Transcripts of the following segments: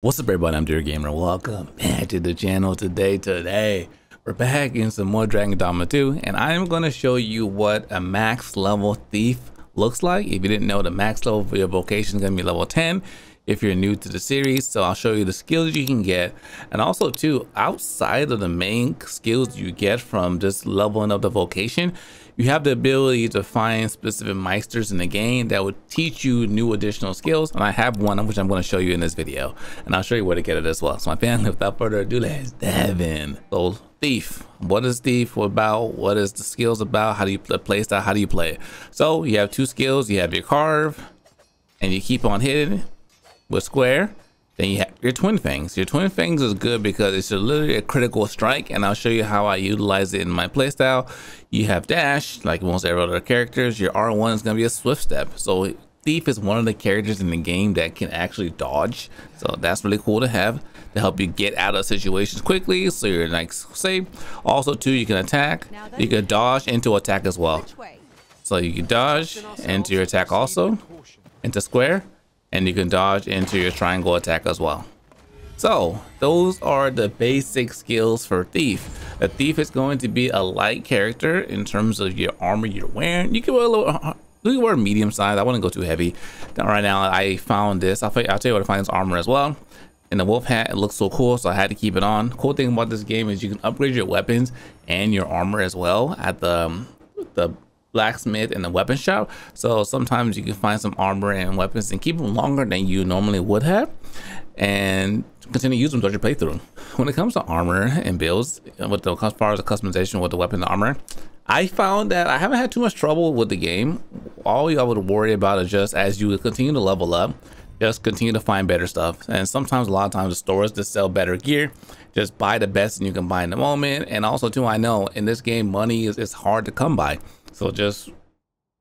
What's up everybody, I'm Dear Gamer, welcome back to the channel. Today we're back in some more Dragon's Dogma 2, and I'm going to show you what a max level thief looks like. If you didn't know, the max level for your vocation is going to be level 10 if you're new to the series. So I'll show you the skills you can get, and also too, outside of the main skills you get from just leveling up the vocation, you have the ability to find specific meisters in the game that would teach you new additional skills. And I have one which I'm going to show you in this video, and I'll show you where to get it as well. So my family, without further ado, let's dive in. So thief, what is thief about? What is the skills about? How do you play style? How do you play it? So you have two skills. You have your carve, and you keep on hitting with square. Then you have your twin fangs. Your twin fangs is good because it's literally a critical strike, and I'll show you how I utilize it in my playstyle. You have dash, like most every other characters. Your R1 is gonna be a swift step. So Thief is one of the characters in the game that can actually dodge. So that's really cool to have to help you get out of situations quickly, so you're like safe. Also too, you can attack. You can dodge into attack as well. So you can dodge into your attack also, into square. And you can dodge into your triangle attack as well. So those are the basic skills for Thief. A Thief is going to be a light character in terms of your armor you're wearing. You can wear a little, you can wear medium size. I wouldn't go too heavy. Now, right now I found this. I'll tell you where to find this armor as well. And the wolf hat, it looks so cool, so I had to keep it on. Cool thing about this game is you can upgrade your weapons and your armor as well at the blacksmith and the weapon shop. So sometimes you can find some armor and weapons and keep them longer than you normally would have, and continue to use them throughout your playthrough. When it comes to armor and builds, with the as far as the customization with the weapon and armor, I found that I haven't had too much trouble with the game. All y'all would worry about is just as you continue to level up, just continue to find better stuff. And sometimes, a lot of times, the stores just sell better gear. Just buy the best and you can buy in the moment. And also too, I know in this game money is hard to come by. So just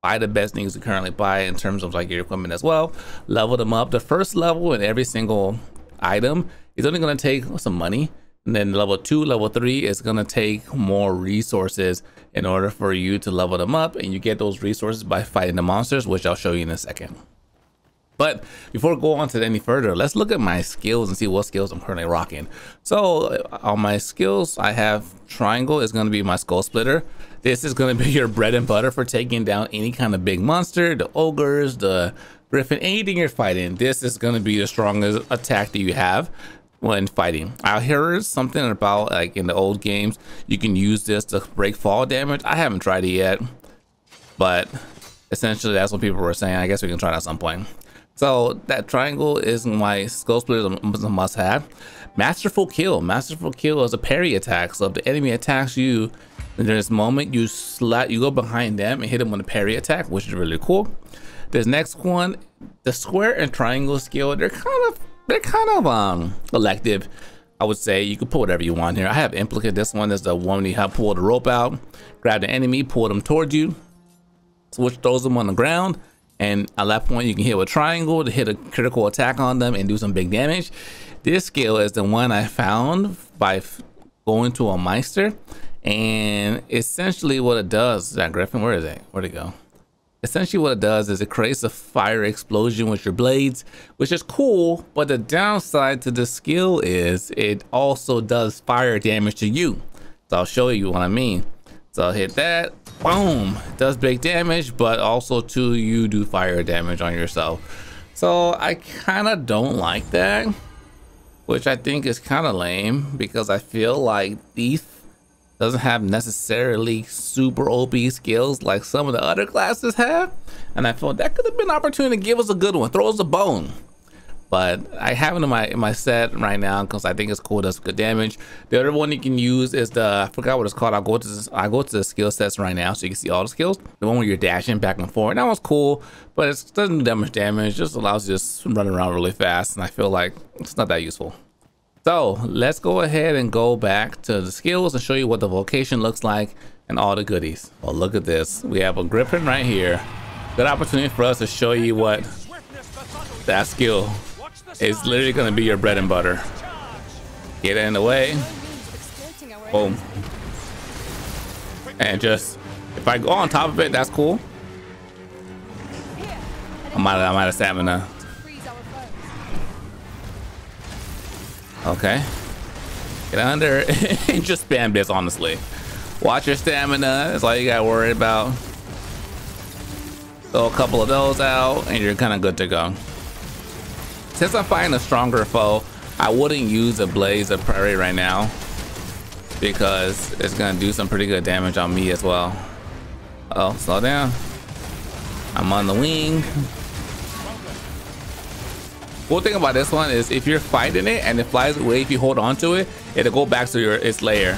buy the best things you currently buy in terms of like your equipment as well. Level them up. The first level in every single item is only going to take some money. And then level 2, level 3 is going to take more resources in order for you to level them up. And you get those resources by fighting the monsters, which I'll show you in a second. But before we go on to any further, let's look at my skills and see what skills I'm currently rocking. So on my skills, I have triangle is going to be my Skull Splitter. This is going to be your bread and butter for taking down any kind of big monster, the ogres, the griffin, anything you're fighting. This is going to be the strongest attack that you have when fighting. I heard something about like in the old games, you can use this to break fall damage. I haven't tried it yet, but essentially that's what people were saying. I guess we can try it at some point. So that triangle is my Skull Splitter, is a must have. Masterful Kill. Masterful Kill is a parry attack. So if the enemy attacks you in this moment, you slide, you go behind them and hit them with a parry attack, which is really cool. This next one, the square and triangle skill, they're kind of elective, I would say. You can pull whatever you want here. I have implicate. This one is the one you have pull the rope out, grab the enemy, pull them towards you, which throws them on the ground. And at that point, you can hit with triangle to hit a critical attack on them and do some big damage. This skill is the one I found by going to a Meister. And essentially what it does, that Griffin, where is it? Where'd it go? Essentially what it does is it creates a fire explosion with your blades, which is cool. But the downside to this skill is it also does fire damage to you. So I'll show you what I mean. So I'll hit that. Boom, does big damage, but also too you do fire damage on yourself. So I kind of don't like that, which I think is kind of lame, because I feel like Thief doesn't have necessarily super OP skills like some of the other classes have, and I feel that could have been an opportunity to give us a good one, throw us a bone. But I have it in my set right now because I think it's cool, does good damage. The other one you can use is the, I forgot what it's called. I'll go to the skill sets right now so you can see all the skills. The one where you're dashing back and forth. That one's cool, but it doesn't do that much damage. Just allows you to just run around really fast, and I feel like it's not that useful. So let's go ahead and go back to the skills and show you what the vocation looks like and all the goodies. Well, look at this. We have a Griffin right here. Good opportunity for us to show you what that skill. It's literally going to be your bread and butter. Get in the way. Boom. And just, if I go on top of it, that's cool. I'm out of stamina. Okay. Get under and just spam this, honestly. Watch your stamina. That's all you gotta worry about. Throw a couple of those out and you're kind of good to go. Since I'm fighting a stronger foe, I wouldn't use a Blades of the Pyre right now because it's gonna do some pretty good damage on me as well. Oh, slow down. I'm on the wing. Cool thing about this one is if you're fighting it and it flies away, if you hold on to it, it'll go back to its lair.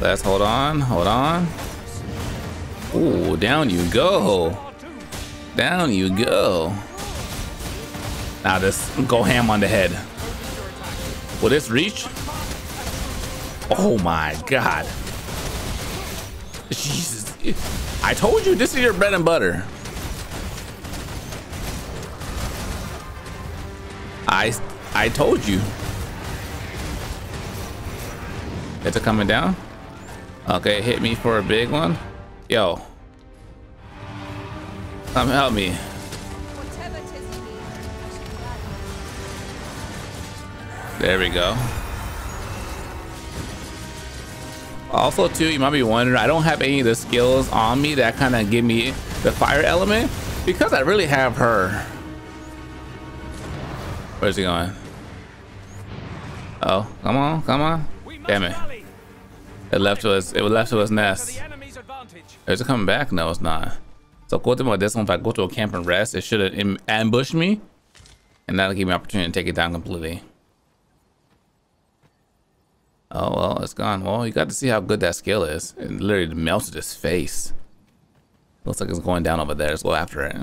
Let's hold on, hold on. Ooh, down you go. Down you go. Now just go ham on the head. Will this reach? Oh my God. Jesus. I told you this is your bread and butter. I told you. It's coming down. Okay, hit me for a big one. Yo. Come help me. There we go. Also too, you might be wondering, I don't have any of the skills on me that kind of give me the fire element because I really have her. Where's he going? Oh, come on, come on. Damn it. It left to his nest. Is it coming back? No, it's not. So cool thing about this one, if I go to a camp and rest, it should have ambushed me and that'll give me an opportunity to take it down completely. Oh, well, it's gone. Well, you got to see how good that skill is. It literally melted his face. Looks like it's going down over there. Let's go after it.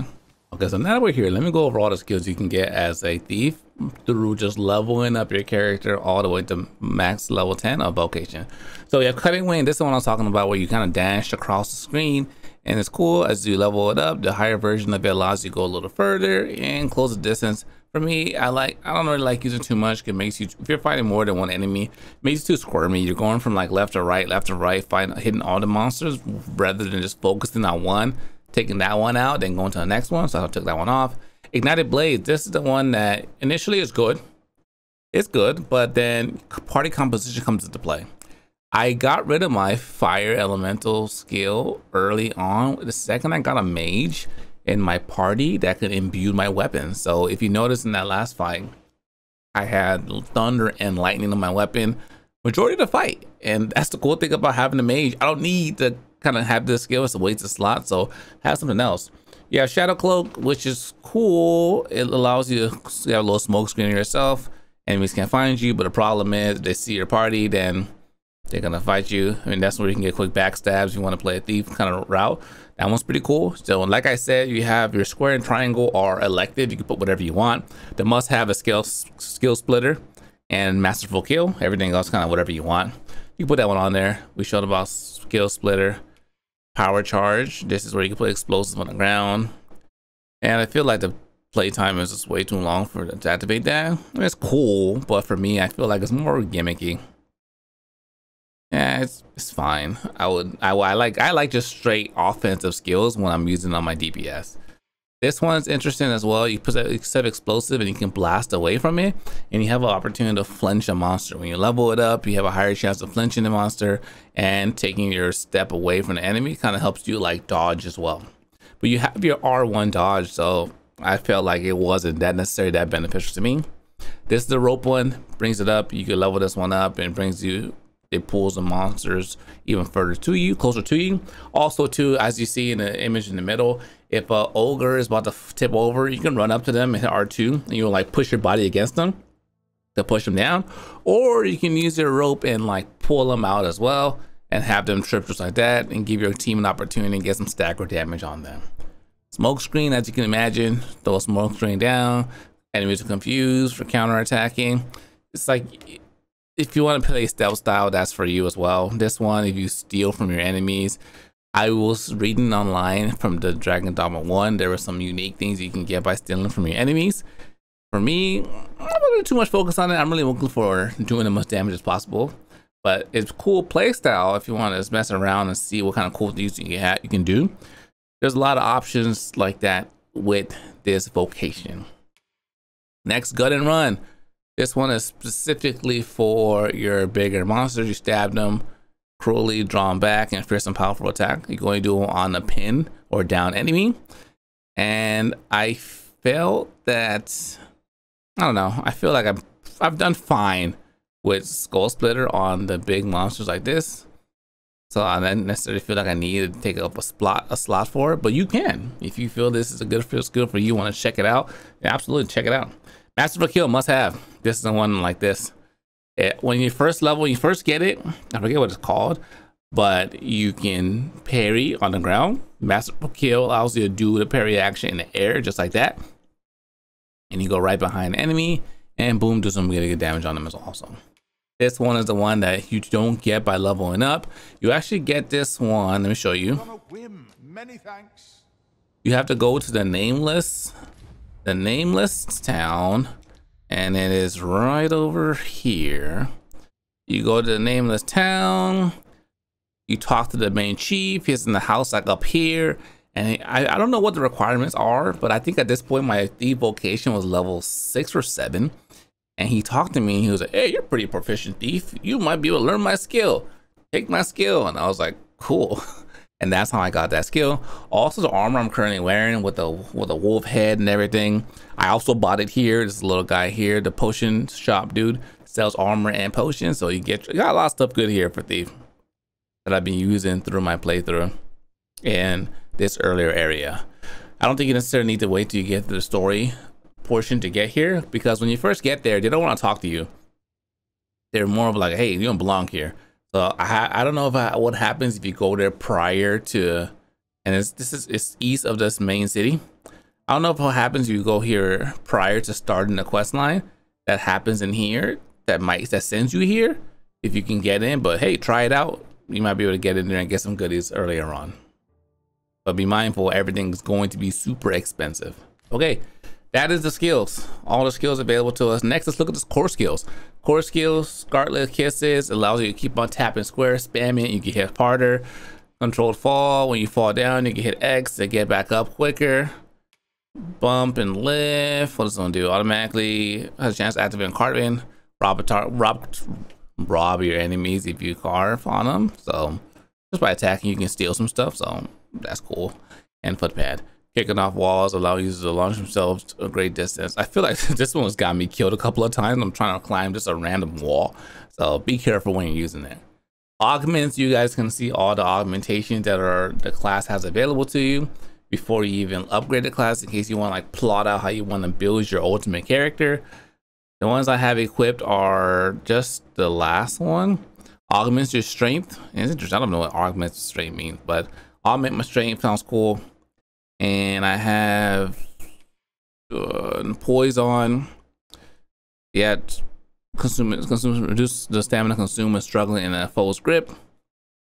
Okay, so now that we're here, let me go over all the skills you can get as a thief through just leveling up your character all the way to max level 10 of vocation. So you have Cutting Wing. This is the one I was talking about where you kind of dash across the screen. And it's cool as you level it up. The higher version of it allows you to go a little further and close the distance. For me, I don't really like using too much because it makes you, if you're fighting more than one enemy, it makes you too squirmy. You're going from like left to right, fighting, hitting all the monsters rather than just focusing on one, taking that one out, then going to the next one. So I took that one off. Ignited Blade, this is the one that initially is good. It's good, but then party composition comes into play. I got rid of my fire elemental skill early on. The second I got a mage in my party that could imbue my weapons. So if you notice in that last fight, I had thunder and lightning on my weapon majority of the fight, and that's the cool thing about having a mage. I don't need to kind of have this skill. It's a waste of slot, so have something else. You have Shadow Cloak, which is cool. It allows you to have a little smoke screen of yourself. Enemies can't find you, but the problem is if they see your party, then they're gonna fight you. I mean, that's where you can get quick backstabs if you want to play a thief kind of route. That one's pretty cool. So like I said, you have your square and triangle are elective. You can put whatever you want. The must have a Skull Splitter and Masterful Kill. Everything else kind of whatever you want. You can put that one on there. We showed about Skull Splitter, Power Charge. This is where you can put explosives on the ground. And I feel like the playtime is just way too long for to activate that. I mean, it's cool, but for me, I feel like it's more gimmicky. Yeah, it's fine. I like just straight offensive skills when I'm using on my DPS. This one's interesting as well. You set explosive and you can blast away from it, and you have an opportunity to flinch a monster. When you level it up, you have a higher chance of flinching the monster, and taking your step away from the enemy kind of helps you like dodge as well. But you have your R1 dodge, so I felt like it wasn't that necessarily that beneficial to me. This is the rope one, brings it up. You can level this one up and brings you. It pulls the monsters even further to you, closer to you. Also too, as you see in the image in the middle, if an ogre is about to tip over, you can run up to them and hit R2 and you'll like push your body against them to push them down. Or you can use your rope and like pull them out as well and have them trip just like that and give your team an opportunity to get some stagger damage on them. Smoke screen, as you can imagine, throw a smoke screen down, enemies are confused for counter-attacking. It's like, if you want to play stealth style, that's for you as well. This one, if you steal from your enemies, I was reading online from the Dragon's Dogma 1, there were some unique things you can get by stealing from your enemies. For me, I'm not really too much focused on it. I'm really looking for doing the most damage as possible. But it's cool play style if you want to just mess around and see what kind of cool things you can do. There's a lot of options like that with this vocation. Next, Gut and Run. This one is specifically for your bigger monsters. You stab them, cruelly drawn back, and fearsome powerful attack. You're going to do it on a pin or down enemy. And I felt that, I don't know, I feel like I've done fine with Skull Splitter on the big monsters like this. So I don't necessarily feel like I need to take up a slot for it, but you can. If you feel this is a good skill for you, want to check it out, absolutely check it out. Masterful Kill, must have. This is the one like this. When you first level, you first get it, I forget what it's called, but you can parry on the ground. Masterful Kill allows you to do the parry action in the air, just like that. And you go right behind the enemy, and boom, do some really good damage on them as also. This one is the one that you don't get by leveling up. You actually get this one, let me show you. Many thanks. You have to go to the nameless town, and it is right over here. You go to the nameless town, you talk to the main chief, he's in the house like up here, and I don't know what the requirements are, but I think at this point my thief vocation was level 6 or 7, and he talked to me and he was like, hey, you're pretty proficient thief, you might be able to learn my skill, take my skill. And I was like, cool. And that's how I got that skill. Also, the armor I'm currently wearing with a wolf head and everything, I also bought it here. This little guy here, the potion shop dude, sells armor and potions. So you got a lot of stuff good here for Thief that I've been using through my playthrough in this earlier area. I don't think you necessarily need to wait till you get to the story portion to get here, because when you first get there, they don't want to talk to you. They're more of like, hey, you don't belong here. So I don't know if what happens if you go there prior to, and it's east of this main city. I don't know if what happens if you go here prior to starting the quest line that happens in here that sends you here if you can get in. But hey, try it out. You might be able to get in there and get some goodies earlier on. But be mindful, everything's going to be super expensive. Okay, that is the skills. All the skills available to us. Next, let's look at this core skills. Core skills, Scarlet Kisses, allows you to keep on tapping square, spamming it, you can hit harder. Controlled Fall, when you fall down, you can hit X to get back up quicker. Bump and Lift, what is it gonna do? Automatically has a chance to activate and carve in. Rob your enemies if you carve on them. So just by attacking, you can steal some stuff, so that's cool. And Footpad. Kicking off walls, allow users to launch themselves to a great distance. I feel like this one's got me killed a couple of times. I'm trying to climb just a random wall. So be careful when you're using it. Augments, you guys can see all the augmentations that the class has available to you before you even upgrade the class, in case you want to like plot out how you want to build your ultimate character. The ones I have equipped are just the last one. Augments your strength. It's interesting, I don't know what augments strength means, but augment my strength sounds cool. And I have poise on. Yeah, reduce the stamina consumed when struggling in a foe's grip.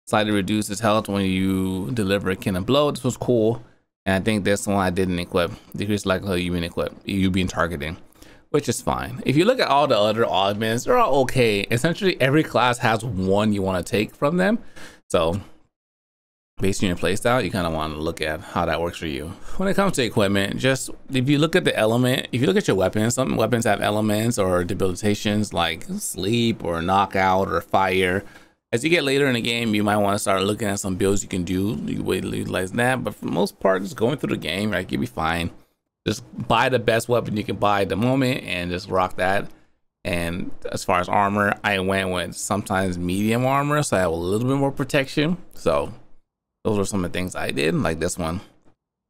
Slightly reduces health when you deliver a cannon blow. This was cool, and I think this one I didn't equip. Decreased likelihood you being targeted, which is fine. If you look at all the other augments, they're all okay. Essentially, every class has one you want to take from them. So, based on your playstyle, you kind of want to look at how that works for you. When it comes to equipment, just if you look at the element, if you look at your weapons, some weapons have elements or debilitations like sleep or knockout or fire. As you get later in the game, you might want to start looking at some builds you can do. You wait to utilize that, but for the most part, just going through the game, right, you'll be fine. Just buy the best weapon you can buy at the moment and just rock that. And as far as armor, I went with sometimes medium armor, so I have a little bit more protection. So those are some of the things I did, like this one.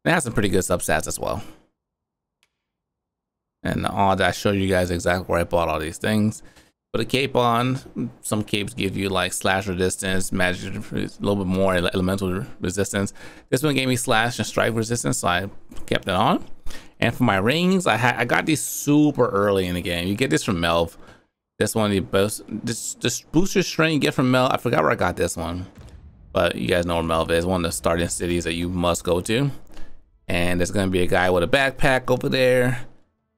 It has some pretty good substats as well. And all that, I showed you guys exactly where I bought all these things. Put a cape on. Some capes give you like slash resistance, magic, a little bit more elemental resistance. This one gave me slash and strike resistance, so I kept it on. And for my rings, I got these super early in the game. You get this from Melve. This one, the boost, this booster string you get from Melve. I forgot where I got this one. But you guys know where Melve is, one of the starting cities that you must go to. And there's gonna be a guy with a backpack over there.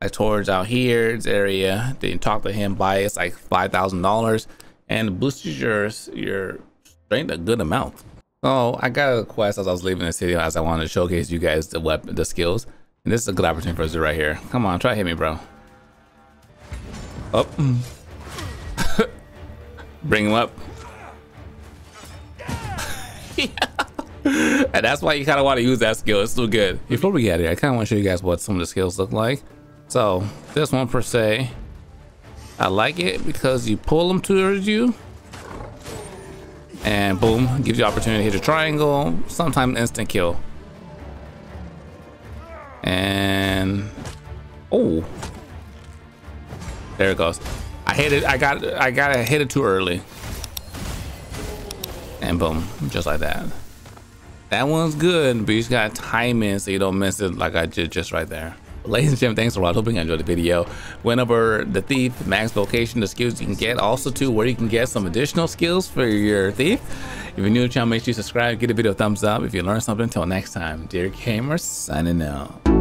I toured out here, this area. Then talk to him, buy it's like $5,000 and boosts your strength a good amount. So I got a quest as I was leaving the city, as I wanted to showcase you guys the skills. And this is a good opportunity for us to do right here. Come on, try to hit me, bro. Up. Bring him up. And that's why you kind of want to use that skill. It's still good. Before we get out of here, I kind of want to show you guys what some of the skills look like. So this one per se, I like it because you pull them towards you and boom, gives you opportunity to hit a triangle, sometimes instant kill. And oh, there it goes. I hit it. I gotta hit it too early. And boom, just like that. That one's good, but you just gotta time it so you don't miss it like I did just right there. Ladies and gentlemen, thanks for watching. Hoping you enjoyed the video. Went over the thief, max location, the skills you can get, also too where you can get some additional skills for your thief. If you're new to the channel, make sure you subscribe, give the video a thumbs up if you learned something. Until next time, Dear Gamer signing out.